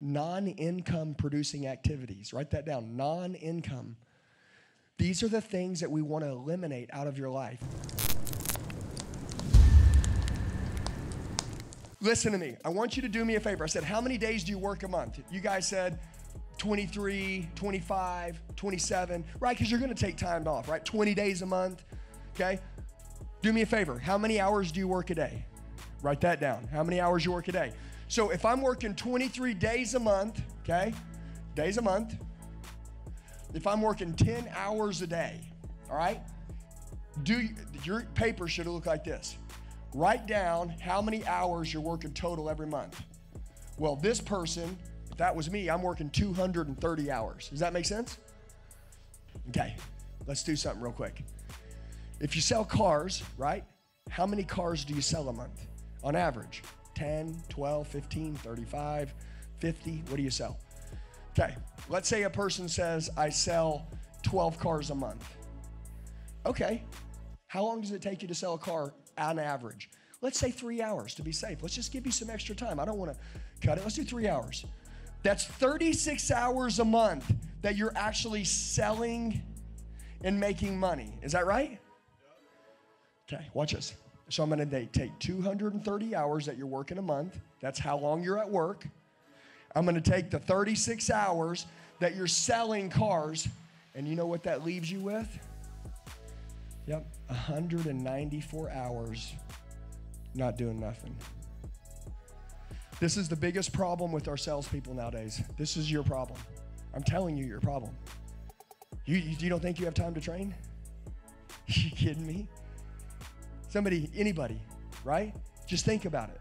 Non-income producing activities. Write that down, non-income. These are the things that we want to eliminate out of your life. Listen to me, I want you to do me a favor. I said, how many days do you work a month? You guys said 23, 25, 27, right? Because you're gonna take time off, right? 20 days a month, okay? Do me a favor, how many hours do you work a day? Write that down, how many hours you work a day. So if I'm working 23 days a month, okay, days a month, if I'm working 10 hours a day, all right, your paper should look like this. Write down how many hours you're working total every month. Well, this person, if that was me, I'm working 230 hours. Does that make sense? Okay, let's do something real quick. If you sell cars, right, how many cars do you sell a month on average? 10, 12, 15, 35, 50, what do you sell? Okay, let's say a person says, I sell 12 cars a month. Okay, how long does it take you to sell a car on average? Let's say 3 hours to be safe. Let's just give you some extra time. I don't wanna cut it, let's do 3 hours. That's 36 hours a month that you're actually selling and making money. Is that right? Okay, watch this. So I'm gonna take 230 hours that you're working a month. That's how long you're at work. I'm gonna take the 36 hours that you're selling cars, and you know what that leaves you with? Yep, 194 hours not doing nothing. This is the biggest problem with our salespeople nowadays. This is your problem. I'm telling you, your problem. You don't think you have time to train? You kidding me? Somebody, anybody, right? Just think about it.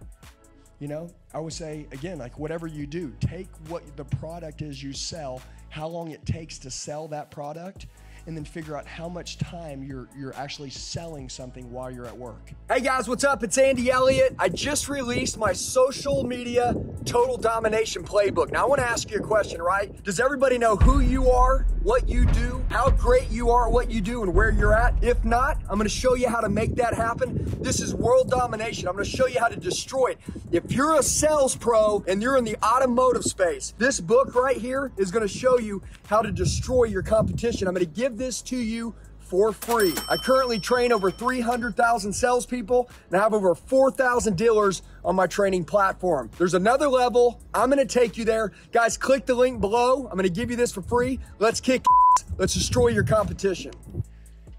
You know, I would say, again, like whatever you do, take what the product is you sell, how long it takes to sell that product, and then figure out how much time you're actually selling something while you're at work. Hey guys, what's up? It's Andy Elliott. I just released my social media total domination playbook. Now I wanna ask you a question, right? Does everybody know who you are, what you do, how great you are at what you do, and where you're at? If not, I'm gonna show you how to make that happen. This is world domination. I'm gonna show you how to destroy it. If you're a sales pro and you're in the automotive space, this book right here is gonna show you how to destroy your competition. I'm gonna give this to you for free. I currently train over 300,000 salespeople and I have over 4,000 dealers on my training platform. There's another level. I'm gonna take you there. Guys, click the link below. I'm gonna give you this for free. Let's kick ass. Let's destroy your competition.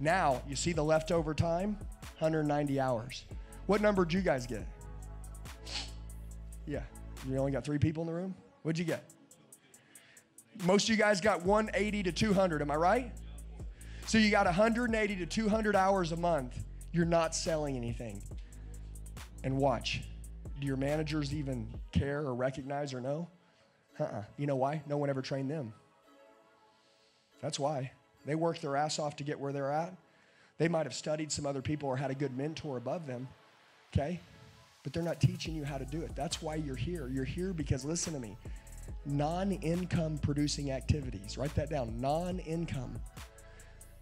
Now, you see the leftover time? 190 hours. What number did you guys get? Yeah, you only got 3 people in the room? What'd you get? Most of you guys got 180 to 200, am I right? So you got 180 to 200 hours a month. You're not selling anything. And watch, do your managers even care or recognize or know? You know why? No one ever trained them. That's why. They worked their ass off to get where they're at. They might have studied some other people or had a good mentor above them, okay? But they're not teaching you how to do it. That's why you're here. You're here because, listen to me, non-income producing activities. Write that down, non-income.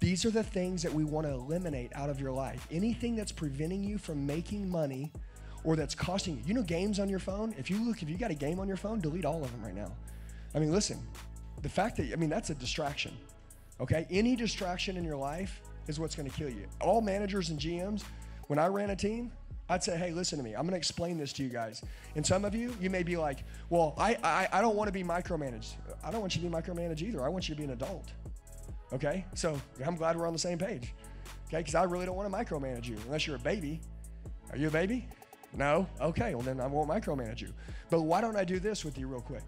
These are the things that we want to eliminate out of your life. Anything that's preventing you from making money or that's costing you. You know, games on your phone? If you got a game on your phone, delete all of them right now. I mean, listen, the fact that, I mean, that's a distraction, okay? Any distraction in your life is what's going to kill you. All managers and GMs, when I ran a team, I'd say, hey, listen to me. I'm going to explain this to you guys. And some of you, you may be like, well, I don't want to be micromanaged. I don't want you to be micromanaged either. I want you to be an adult. Okay, so I'm glad we're on the same page. Okay, because I really don't want to micromanage you unless you're a baby. Are you a baby? No? Okay, well then I won't micromanage you. But why don't I do this with you real quick?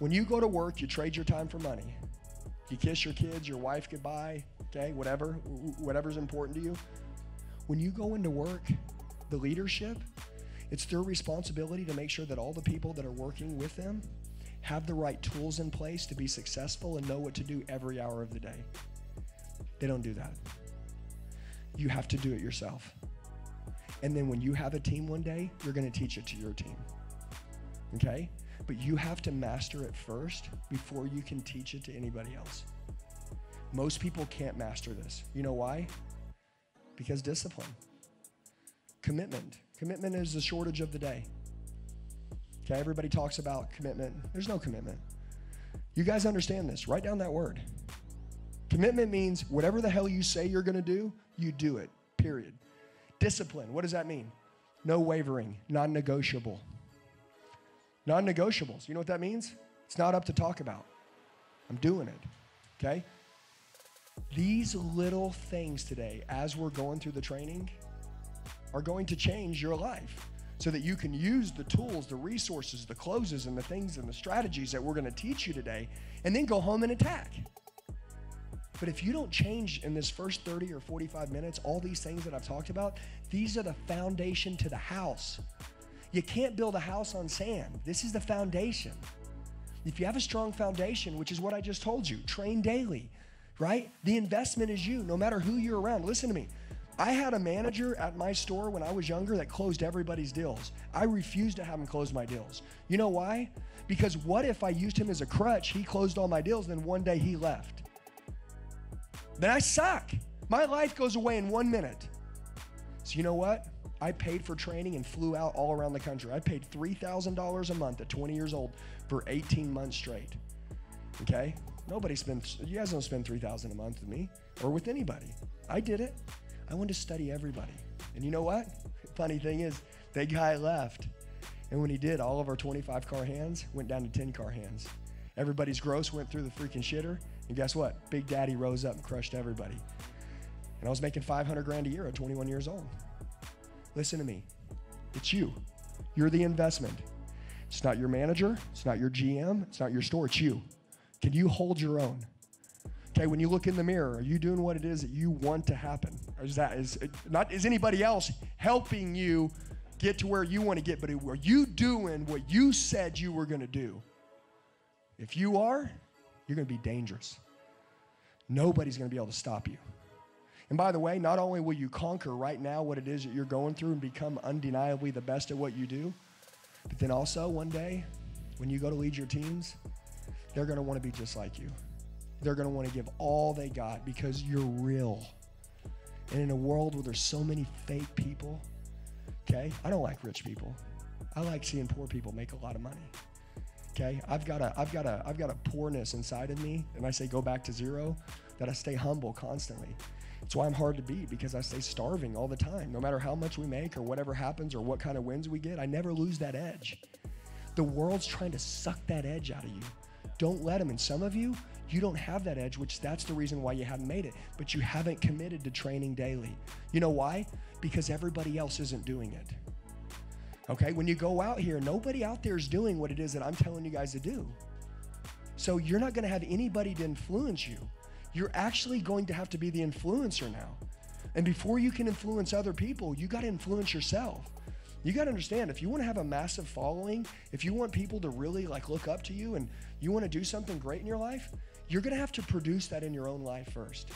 When you go to work, you trade your time for money. You kiss your kids, your wife goodbye, okay, whatever's important to you. When you go into work, the leadership, it's their responsibility to make sure that all the people that are working with them have the right tools in place to be successful and know what to do every hour of the day. They don't do that. You have to do it yourself. And then when you have a team one day, you're gonna teach it to your team, okay? But you have to master it first before you can teach it to anybody else. Most people can't master this. You know why? Because discipline, commitment. Commitment is the shortage of the day. Okay, everybody talks about commitment. There's no commitment. You guys understand this. Write down that word. Commitment means whatever the hell you say you're going to do, you do it, period. Discipline, what does that mean? No wavering, non-negotiable. Non-negotiables, you know what that means? It's not up to talk about. I'm doing it, okay? These little things today, as we're going through the training, are going to change your life so that you can use the tools, the resources, the closes, and the things and the strategies that we're going to teach you today, and then go home and attack. But if you don't change in this first 30 or 45 minutes, all these things that I've talked about, these are the foundation to the house. You can't build a house on sand. This is the foundation. If you have a strong foundation, which is what I just told you, train daily, right? The investment is you, no matter who you're around. Listen to me. I had a manager at my store when I was younger that closed everybody's deals. I refused to have him close my deals. You know why? Because what if I used him as a crutch? He closed all my deals, then one day he left. Then I suck. My life goes away in 1 minute. So you know what? I paid for training and flew out all around the country. I paid $3,000 a month at 20 years old for 18 months straight, okay? Nobody spends, you guys don't spend $3,000 a month with me or with anybody. I did it. I wanted to study everybody. And you know what? Funny thing is, that guy left. And when he did, all of our 25 car hands went down to 10 car hands. Everybody's gross went through the freaking shitter. And guess what? Big Daddy rose up and crushed everybody. And I was making 500 grand a year at 21 years old. Listen to me. It's you. You're the investment. It's not your manager. It's not your GM. It's not your store. It's you. Can you hold your own? Okay, when you look in the mirror, are you doing what it is that you want to happen? Or is anybody else helping you get to where you want to get, but are you doing what you said you were going to do? If you are, you're going to be dangerous. Nobody's going to be able to stop you. And by the way, not only will you conquer right now what it is that you're going through and become undeniably the best at what you do, but then also one day when you go to lead your teams, they're going to want to be just like you. They're going to want to give all they got because you're real. And in a world where there's so many fake people, okay, I don't like rich people. I like seeing poor people make a lot of money. Okay, I've got a poorness inside of me, and I say go back to zero, that I stay humble constantly. That's why I'm hard to beat, because I stay starving all the time. No matter how much we make or whatever happens or what kind of wins we get, I never lose that edge. The world's trying to suck that edge out of you. Don't let them. And some of you, you don't have that edge, which that's the reason why you haven't made it, but you haven't committed to training daily. You know why? Because everybody else isn't doing it. Okay, when you go out here, nobody out there is doing what it is that I'm telling you guys to do. So you're not gonna have anybody to influence you. You're actually going to have to be the influencer now. And before you can influence other people, you gotta influence yourself. You gotta understand, if you wanna have a massive following, if you want people to really like look up to you and you wanna do something great in your life, you're gonna have to produce that in your own life first,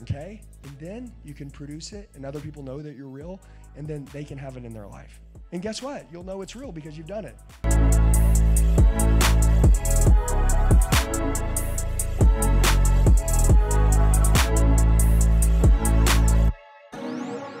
okay? And then you can produce it and other people know that you're real, and then they can have it in their life. And guess what? You'll know it's real because you've done it.